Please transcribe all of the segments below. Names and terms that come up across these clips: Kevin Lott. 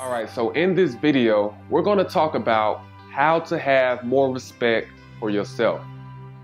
All right, so in this video, we're gonna talk about how to have more respect for yourself.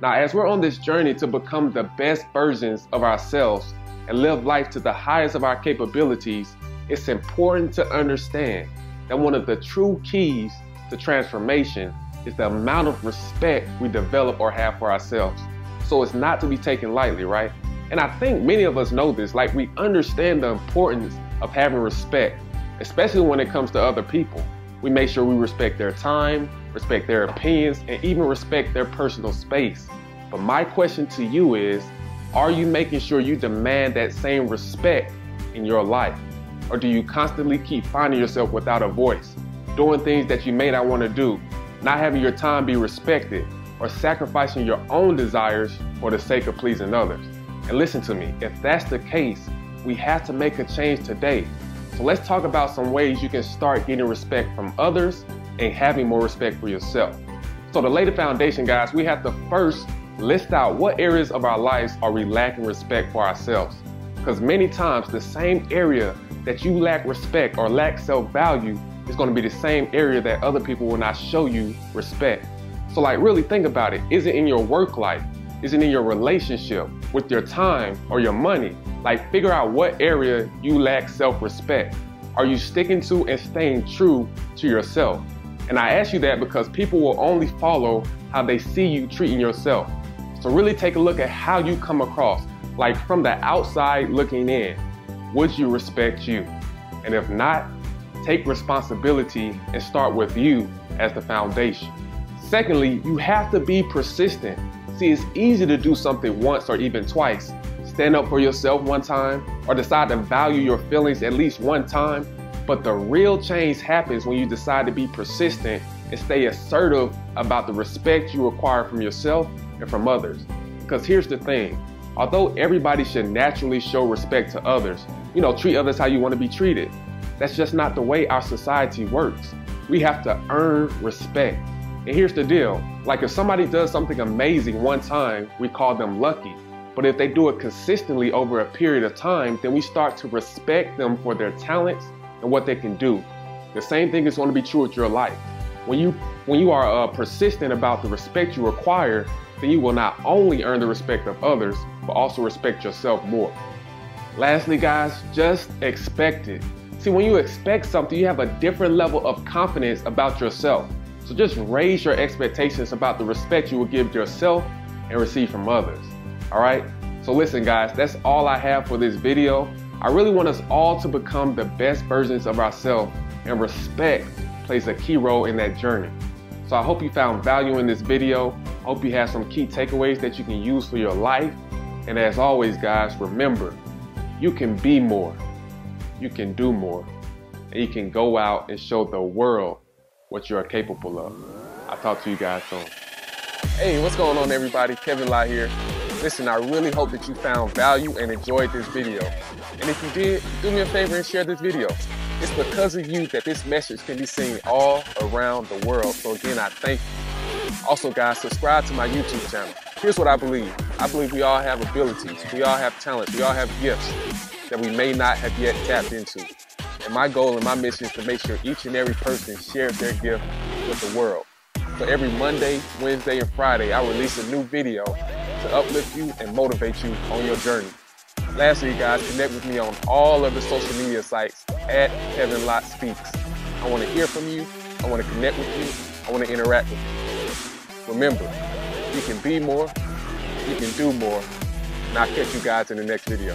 Now, as we're on this journey to become the best versions of ourselves and live life to the highest of our capabilities, it's important to understand that one of the true keys to transformation is the amount of respect we develop or have for ourselves. So it's not to be taken lightly, right? And I think many of us know this, like we understand the importance of having respect, especially when it comes to other people. We make sure we respect their time, respect their opinions, and even respect their personal space. But my question to you is, are you making sure you demand that same respect in your life? Or do you constantly keep finding yourself without a voice, doing things that you may not want to do, not having your time be respected, or sacrificing your own desires for the sake of pleasing others? And listen to me, if that's the case, we have to make a change today. So let's talk about some ways you can start getting respect from others and having more respect for yourself. So to lay the foundation, guys, we have to first list out what areas of our lives are we lacking respect for ourselves. Because many times the same area that you lack respect or lack self-value is going to be the same area that other people will not show you respect. So like really think about it. Is it in your work life? Is it in your relationship, with your time, or your money? Like, figure out what area you lack self-respect. Are you sticking to and staying true to yourself? And I ask you that because people will only follow how they see you treating yourself. So really take a look at how you come across. Like, from the outside looking in, would you respect you? And if not, take responsibility and start with you as the foundation. Secondly, you have to be persistent. See, it's easy to do something once or even twice. Stand up for yourself one time or decide to value your feelings at least one time. But the real change happens when you decide to be persistent and stay assertive about the respect you require from yourself and from others. Because here's the thing, although everybody should naturally show respect to others, you know, treat others how you want to be treated, that's just not the way our society works. We have to earn respect. And here's the deal, like if somebody does something amazing one time, we call them lucky. But if they do it consistently over a period of time, then we start to respect them for their talents and what they can do. The same thing is going to be true with your life. When you are persistent about the respect you require, then you will not only earn the respect of others, but also respect yourself more. Lastly, guys, just expect it. See, when you expect something, you have a different level of confidence about yourself. So just raise your expectations about the respect you will give yourself and receive from others. All right? So listen, guys, that's all I have for this video. I really want us all to become the best versions of ourselves, and respect plays a key role in that journey. So I hope you found value in this video. I hope you have some key takeaways that you can use for your life. And as always, guys, remember, you can be more, you can do more, and you can go out and show the world what you are capable of. I'll talk to you guys soon. Hey, what's going on, everybody? Kevin Lott here. Listen, I really hope that you found value and enjoyed this video. And if you did, do me a favor and share this video. It's because of you that this message can be seen all around the world. So again, I thank you. Also, guys, subscribe to my YouTube channel. Here's what I believe. I believe we all have abilities. We all have talents. We all have gifts that we may not have yet tapped into. And my goal and my mission is to make sure each and every person shares their gift with the world. So every Monday, Wednesday, and Friday, I release a new video to uplift you and motivate you on your journey. Lastly, guys, connect with me on all of the social media sites at Kevin Lott Speaks. I want to hear from you. I want to connect with you. I want to interact with you. Remember, you can be more, you can do more, and I'll catch you guys in the next video.